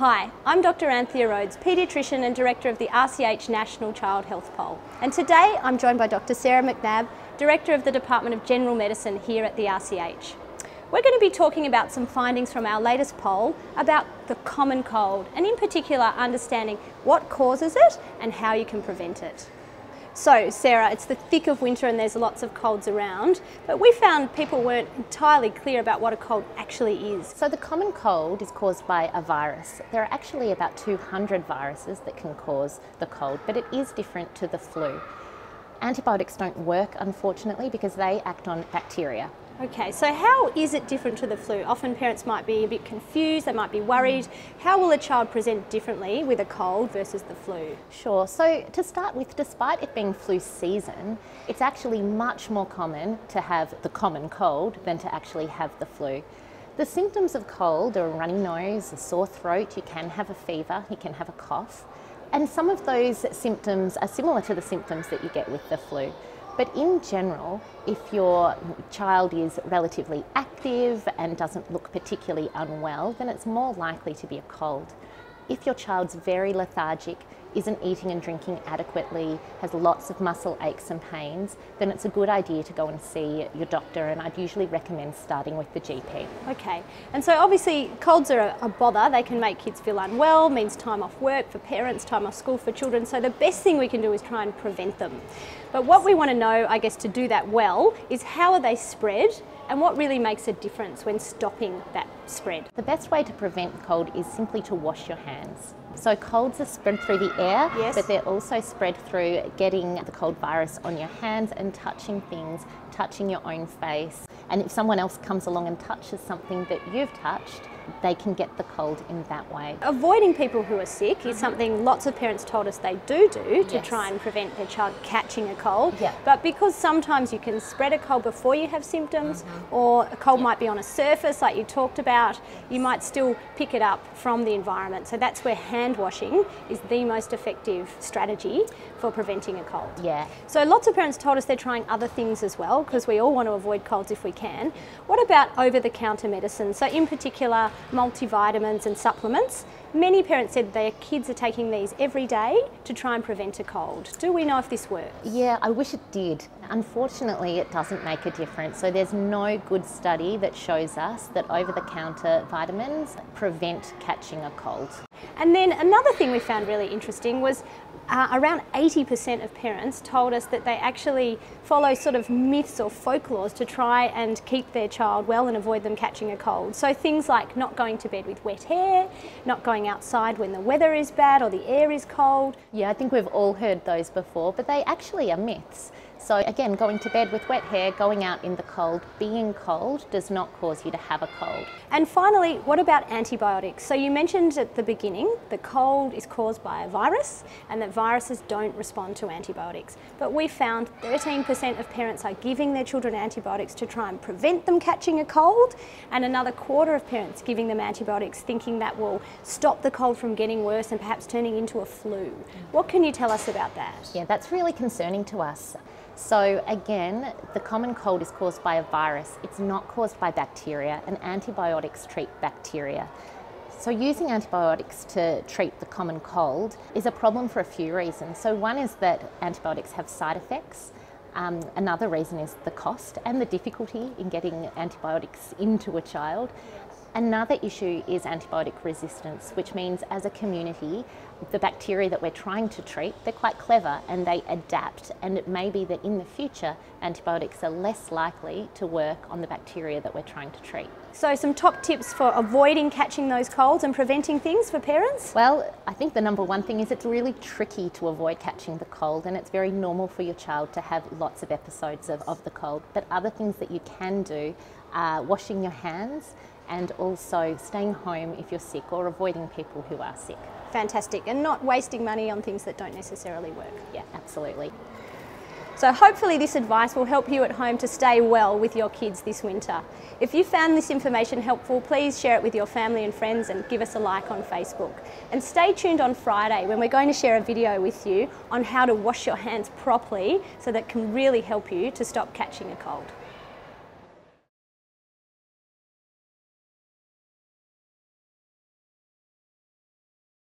Hi, I'm Dr. Anthea Rhodes, paediatrician and director of the RCH National Child Health Poll. And today I'm joined by Dr. Sarah McNab, director of the Department of General Medicine here at the RCH. We're going to be talking about some findings from our latest poll about the common cold, and in particular understanding what causes it and how you can prevent it. So Sarah, it's the thick of winter and there's lots of colds around, but we found people weren't entirely clear about what a cold actually is. So the common cold is caused by a virus. There are actually about 200 viruses that can cause the cold, but it is different to the flu. Antibiotics don't work, unfortunately, because they act on bacteria. Okay, so how is it different to the flu? Often parents might be a bit confused, they might be worried. How will a child present differently with a cold versus the flu? Sure, so to start with, despite it being flu season, it's actually much more common to have the common cold than to actually have the flu. The symptoms of cold are a runny nose, a sore throat, you can have a fever, you can have a cough, and some of those symptoms are similar to the symptoms that you get with the flu. But in general, if your child is relatively active and doesn't look particularly unwell, then it's more likely to be a cold. If your child's very lethargic, isn't eating and drinking adequately, has lots of muscle aches and pains, then it's a good idea to go and see your doctor, and I'd usually recommend starting with the GP. Okay, and so obviously colds are a bother. They can make kids feel unwell, means time off work for parents, time off school for children, so the best thing we can do is try and prevent them. But what we want to know, I guess, to do that well is how are they spread and what really makes a difference when stopping that spread. The best way to prevent cold is simply to wash your hands. So colds are spread through the air, yes, but they're also spread through getting the cold virus on your hands and touching things, touching your own face. And if someone else comes along and touches something that you've touched, they can get the cold in that way. Avoiding people who are sick is something lots of parents told us they do to try and prevent their child catching a cold. Yeah. But because sometimes you can spread a cold before you have symptoms, or a cold might be on a surface like you talked about, you might still pick it up from the environment. So that's where hand washing is the most effective strategy for preventing a cold. Yeah. So lots of parents told us they're trying other things as well, because we all want to avoid colds if we can. What about over-the-counter medicine? So in particular, multivitamins and supplements. Many parents said their kids are taking these every day to try and prevent a cold. Do we know if this works? Yeah, I wish it did. Unfortunately, it doesn't make a difference. So there's no good study that shows us that over-the-counter vitamins prevent catching a cold. And then another thing we found really interesting was around 80% of parents told us that they actually follow sort of myths or folklores to try and keep their child well and avoid them catching a cold. So things like not going to bed with wet hair, not going outside when the weather is bad or the air is cold. Yeah, I think we've all heard those before, but they actually are myths. So again, going to bed with wet hair, going out in the cold, being cold does not cause you to have a cold. And finally, what about antibiotics? So you mentioned at the beginning, the cold is caused by a virus and that viruses don't respond to antibiotics. But we found 13% of parents are giving their children antibiotics to try and prevent them catching a cold, and another quarter of parents giving them antibiotics thinking that will stop the cold from getting worse and perhaps turning into a flu. What can you tell us about that? Yeah, that's really concerning to us. So again, the common cold is caused by a virus. It's not caused by bacteria, and antibiotics treat bacteria. So using antibiotics to treat the common cold is a problem for a few reasons. So one is that antibiotics have side effects. Another reason is the cost and the difficulty in getting antibiotics into a child. Another issue is antibiotic resistance, which means as a community, the bacteria that we're trying to treat, they're quite clever and they adapt, and it may be that in the future, antibiotics are less likely to work on the bacteria that we're trying to treat. So some top tips for avoiding catching those colds and preventing things for parents? Well, I think the number one thing is it's really tricky to avoid catching the cold, and it's very normal for your child to have lots of episodes of the cold. But other things that you can do are washing your hands, and also staying home if you're sick, or avoiding people who are sick. Fantastic, and not wasting money on things that don't necessarily work. Yeah, absolutely. So hopefully this advice will help you at home to stay well with your kids this winter. If you found this information helpful, please share it with your family and friends and give us a like on Facebook. And stay tuned on Friday when we're going to share a video with you on how to wash your hands properly so that can really help you to stop catching a cold.